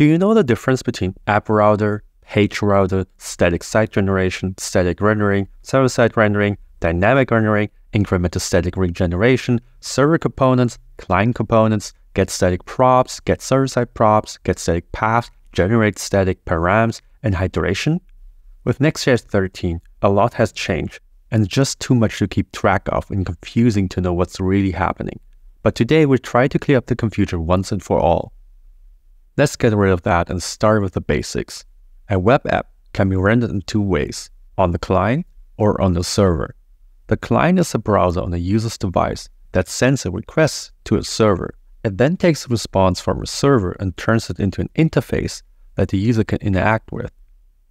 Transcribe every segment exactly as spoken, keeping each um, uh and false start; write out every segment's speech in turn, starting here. Do you know the difference between app router, page router, static site generation, static rendering, server-side rendering, dynamic rendering, incremental static regeneration, server components, client components, getStaticProps, getServerSideProps, getStaticPaths, generateStaticParams, and hydration? With Next.js thirteen, a lot has changed, and just too much to keep track of and confusing to know what's really happening. But today we'll try to clear up the confusion once and for all. Let's get rid of that and start with the basics. A web app can be rendered in two ways, on the client or on the server. The client is a browser on the user's device that sends a request to a server. It then takes a response from a server and turns it into an interface that the user can interact with.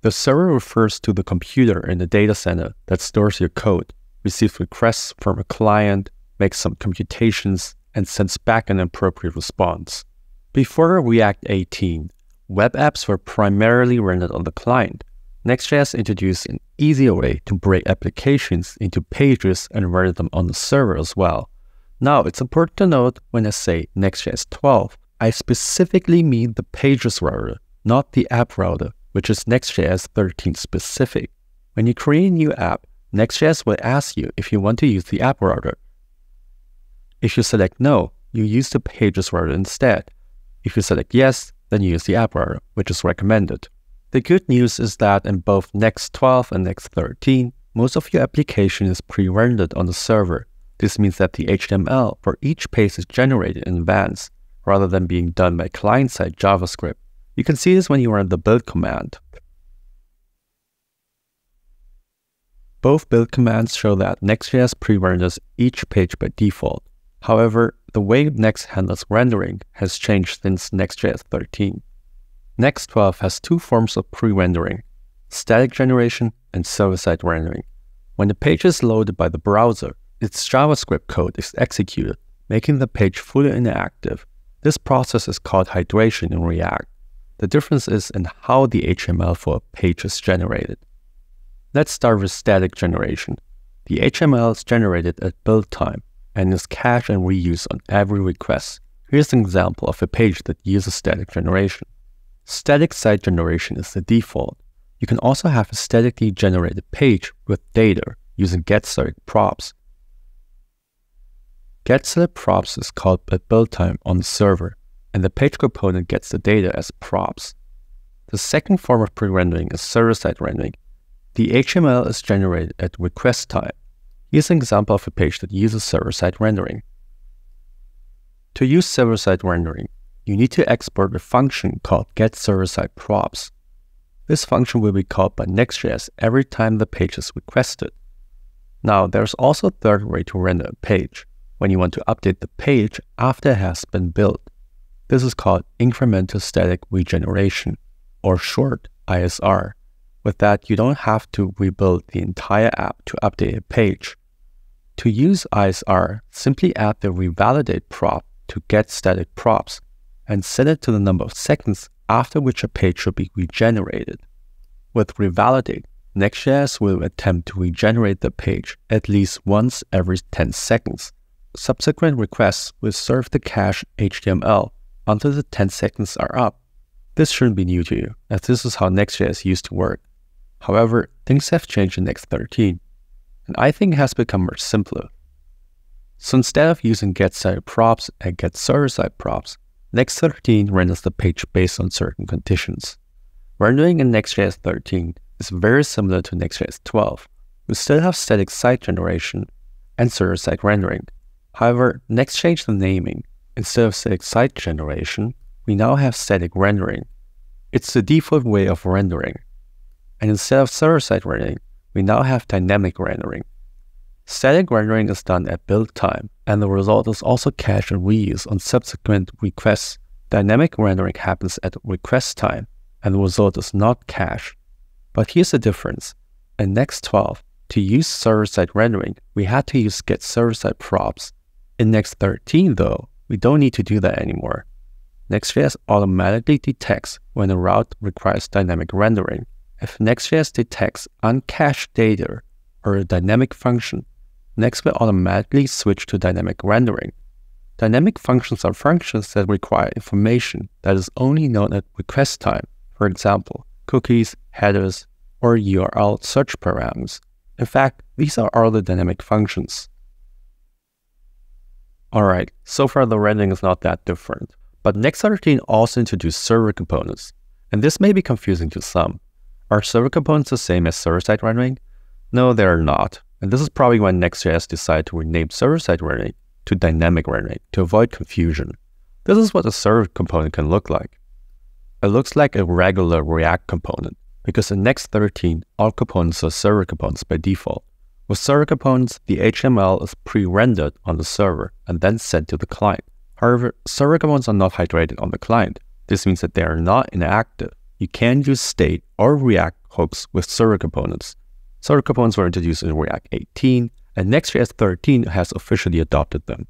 The server refers to the computer in the data center that stores your code, receives requests from a client, makes some computations, and sends back an appropriate response. Before React eighteen, web apps were primarily rendered on the client. Next.js introduced an easier way to break applications into pages and render them on the server as well. Now, it's important to note when I say Next.js twelve, I specifically mean the pages router, not the app router, which is Next.js thirteen specific. When you create a new app, Next.js will ask you if you want to use the app router. If you select no, you use the pages router instead. If you select yes, then you use the app router, which is recommended. The good news is that in both Next twelve and Next thirteen, most of your application is pre-rendered on the server. This means that the H T M L for each page is generated in advance, rather than being done by client-side JavaScript. You can see this when you run the build command. Both build commands show that Next.js pre-renders each page by default. However, the way Next handles rendering has changed since Next.js thirteen. Next twelve has two forms of pre-rendering, static generation and server-side rendering. When the page is loaded by the browser, its JavaScript code is executed, making the page fully interactive. This process is called hydration in React. The difference is in how the H T M L for a page is generated. Let's start with static generation. The H T M L is generated at build time and is cached and reused on every request. Here's an example of a page that uses static generation. Static site generation is the default. You can also have a statically generated page with data using getStaticProps. GetStaticProps is called at build time on the server, and the page component gets the data as props. The second form of pre-rendering is server-side rendering. The H T M L is generated at request time. Here's an example of a page that uses server-side rendering. To use server-side rendering, you need to export a function called getServerSideProps. This function will be called by Next.js every time the page is requested. Now, there's also a third way to render a page, when you want to update the page after it has been built. This is called incremental static regeneration, or short I S R. With that, you don't have to rebuild the entire app to update a page. To use I S R, simply add the revalidate prop to getStaticProps and set it to the number of seconds after which a page should be regenerated. With revalidate, Next.js will attempt to regenerate the page at least once every ten seconds. Subsequent requests will serve the cached H T M L until the ten seconds are up. This shouldn't be new to you, as this is how Next.js used to work. However, things have changed in Next thirteen, and I think it has become much simpler. So instead of using getStaticProps and getServerSideProps, Next thirteen renders the page based on certain conditions. Rendering in Next.js thirteen is very similar to Next.js twelve. We still have static site generation and server-side rendering. However, Next changed the naming. Instead of static site generation, we now have static rendering. It's the default way of rendering. And instead of server-side rendering, we now have dynamic rendering. Static rendering is done at build time, and the result is also cached and reused on subsequent requests. Dynamic rendering happens at request time, and the result is not cached. But here's the difference. In Next twelve, to use server-side rendering, we had to use getServerSideProps. In Next thirteen, though, we don't need to do that anymore. Next.js automatically detects when a route requires dynamic rendering. If Next.js detects uncached data or a dynamic function, Next will automatically switch to dynamic rendering. Dynamic functions are functions that require information that is only known at request time, for example, cookies, headers, or U R L search params. In fact, these are all the dynamic functions. Alright, so far the rendering is not that different. But Next.thirteen also introduced server components, and this may be confusing to some. Are server components the same as server-side rendering? No, they are not, and this is probably why Next.js decided to rename server-side rendering to dynamic rendering to avoid confusion. This is what a server component can look like. It looks like a regular React component, because in Next.thirteen, all components are server components by default. With server components, the H M L is pre-rendered on the server and then sent to the client. However, server components are not hydrated on the client. This means that they are not inactive. You can use state or React hooks with server components. Server components were introduced in React eighteen, and Next.js thirteen has officially adopted them.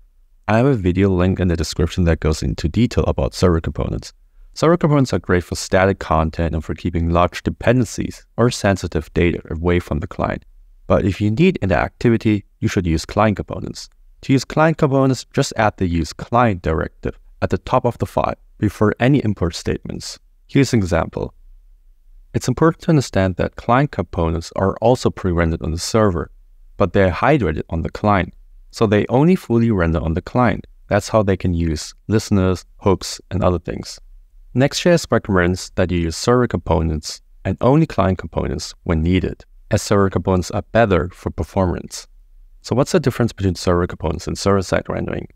I have a video link in the description that goes into detail about server components. Server components are great for static content and for keeping large dependencies or sensitive data away from the client. But if you need interactivity, you should use client components. To use client components, just add the use client directive at the top of the file before any import statements. Here's an example. It's important to understand that client components are also pre-rendered on the server, but they're hydrated on the client, so they only fully render on the client. That's how they can use listeners, hooks, and other things. Next.js recommends that you use server components and only client components when needed, as server components are better for performance. So what's the difference between server components and server-side rendering?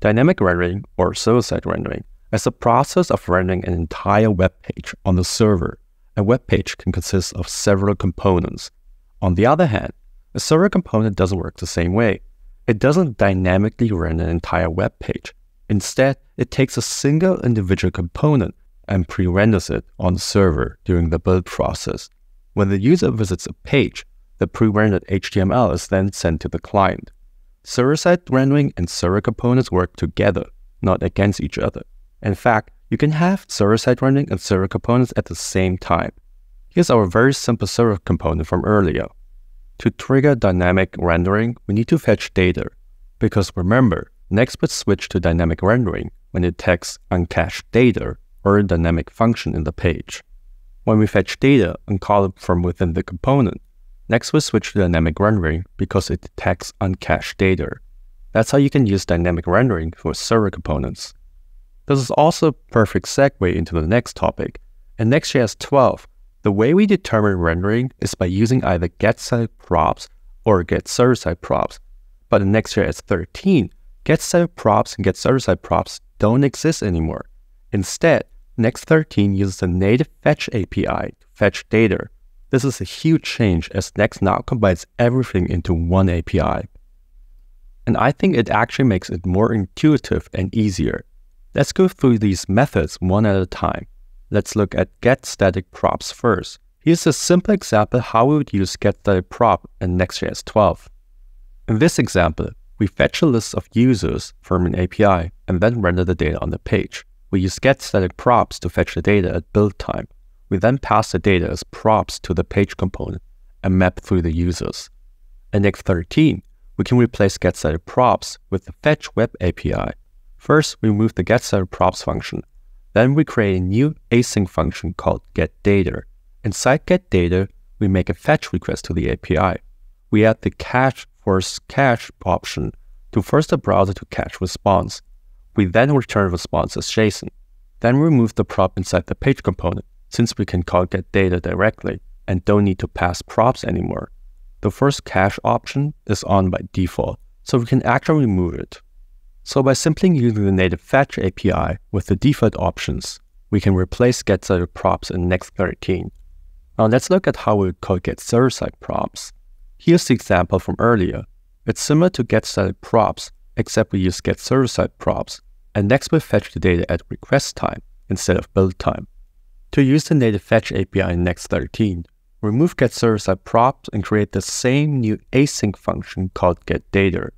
Dynamic rendering, or server-side rendering, is the process of rendering an entire web page on the server. A web page can consist of several components. On the other hand, a server component doesn't work the same way. It doesn't dynamically render an entire web page. Instead, it takes a single individual component and pre-renders it on the server during the build process. When the user visits a page, the pre-rendered H T M L is then sent to the client. Server-side rendering and server components work together, not against each other. In fact, you can have server-side rendering and server components at the same time. Here's our very simple server component from earlier. To trigger dynamic rendering, we need to fetch data, because remember, Next would switch to dynamic rendering when it detects uncached data or a dynamic function in the page. When we fetch data and call it from within the component, Next will switch to dynamic rendering because it detects uncached data. That's how you can use dynamic rendering for server components. This is also a perfect segue into the next topic. In Next.js twelve, the way we determine rendering is by using either getStaticProps or getServerSideProps. But in Next.js thirteen, getStaticProps and getServerSideProps don't exist anymore. Instead, Next.thirteen uses the native fetch A P I to fetch data. This is a huge change, as Next now combines everything into one A P I. And I think it actually makes it more intuitive and easier. Let's go through these methods one at a time. Let's look at getStaticProps first. Here's a simple example how we would use getStaticProp in Next.js twelve. In this example, we fetch a list of users from an A P I and then render the data on the page. We use getStaticProps to fetch the data at build time. We then pass the data as props to the page component and map through the users. In Next.thirteen, we can replace getStaticProps with the fetch web A P I. First, we move the getStaticProps function. Then we create a new async function called getData. Inside getData, we make a fetch request to the A P I. We add the cache force cache option to force the browser to cache response. We then return response as JSON. Then we move the prop inside the page component, since we can call getData directly and don't need to pass props anymore. The first cache option is on by default, so we can actually remove it. So by simply using the native fetch A P I with the default options, we can replace getStaticProps in Next.thirteen. Now let's look at how we would call getServerSideProps. Here's the example from earlier. It's similar to getStaticProps, except we use getServerSideProps, and Next will fetch the data at request time instead of build time. To use the native fetch A P I in Next.thirteen, remove getServerSideProps and create the same new async function called getData.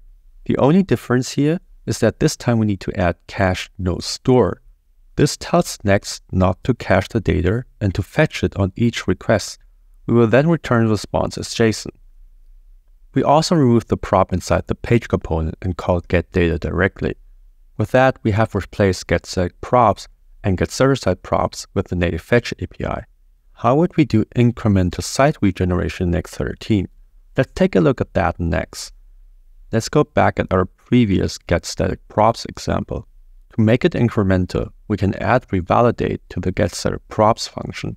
The only difference here is that this time we need to add cache no store. This tells Next not to cache the data and to fetch it on each request. We will then return the response as JSON. We also remove the prop inside the page component and call getData directly. With that, we have replaced getStaticProps and getServerSideProps with the native fetch A P I. How would we do incremental site regeneration in Next thirteen? Let's take a look at that next. Let's go back at our previous getStaticProps example. To make it incremental, we can add revalidate to the getStaticProps function.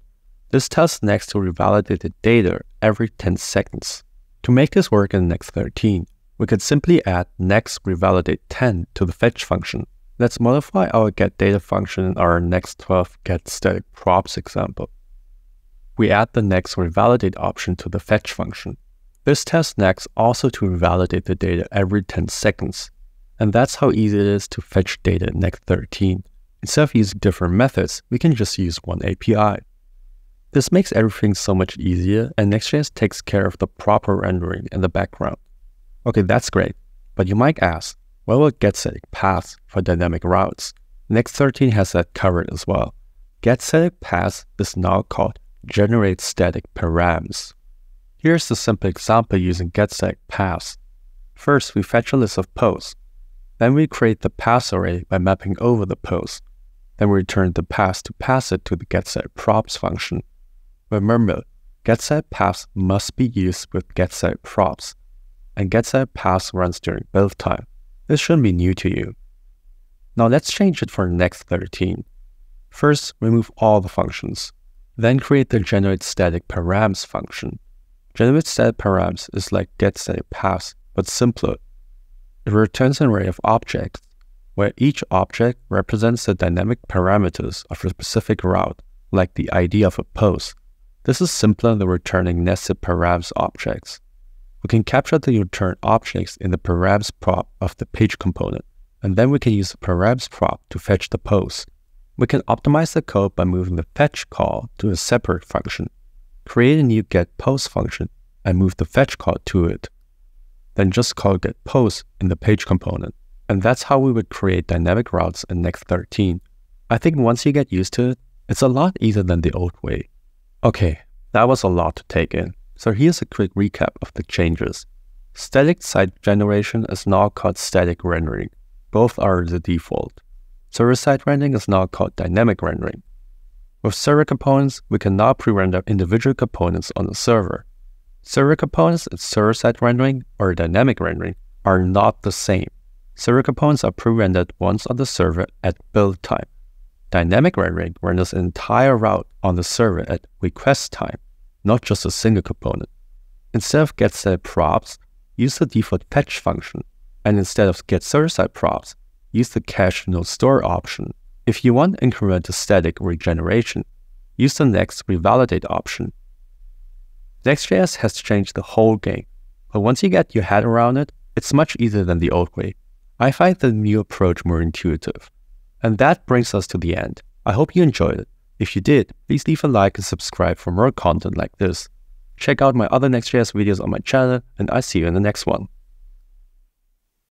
This tells Next to revalidate the data every ten seconds. To make this work in Next thirteen, we could simply add next revalidate ten to the fetch function. Let's modify our getData function in our Next twelve getStaticProps example. We add the next revalidate option to the fetch function. This tells Next also to revalidate the data every ten seconds. And that's how easy it is to fetch data in Next thirteen. Instead of using different methods, we can just use one A P I. This makes everything so much easier, and Next.js takes care of the proper rendering in the background. Okay, that's great, but you might ask, what about getStaticPaths for dynamic routes? Next thirteen has that covered as well. getStaticPaths is now called generateStaticParams. Here's the simple example using getStaticPaths. First, we fetch a list of posts. Then we create the paths array by mapping over the post. Then we return the paths to pass it to the getStaticProps function. Remember, getStaticPaths must be used with getStaticProps, and getStaticPaths runs during build time. This shouldn't be new to you. Now let's change it for Next thirteen. First, remove all the functions. Then create the generateStaticParams function. GenerateStaticParams is like getStaticPaths, but simpler. It returns an array of objects, where each object represents the dynamic parameters of a specific route, like the I D of a post. This is simpler than returning nested params objects. We can capture the return objects in the params prop of the page component, and then we can use the params prop to fetch the post. We can optimize the code by moving the fetch call to a separate function, create a new getPost function, and move the fetch call to it. Then just call getPost in the page component. And that's how we would create dynamic routes in Next thirteen. I think once you get used to it, it's a lot easier than the old way. Okay, that was a lot to take in. So here's a quick recap of the changes. Static site generation is now called static rendering. Both are the default. Server-side rendering is now called dynamic rendering. With server components, we can now pre-render individual components on the server. Server components and server-side rendering or dynamic rendering are not the same. Server components are pre-rendered once on the server at build time. Dynamic rendering renders an entire route on the server at request time, not just a single component. Instead of getStaticProps, use the default fetch function, and instead of getServerSideProps, use the cache no store option. If you want incremental static regeneration, use the next revalidate option. Next.js has changed the whole game, but once you get your head around it, it's much easier than the old way. I find the new approach more intuitive. And that brings us to the end. I hope you enjoyed it. If you did, please leave a like and subscribe for more content like this. Check out my other Next.js videos on my channel, and I see you in the next one.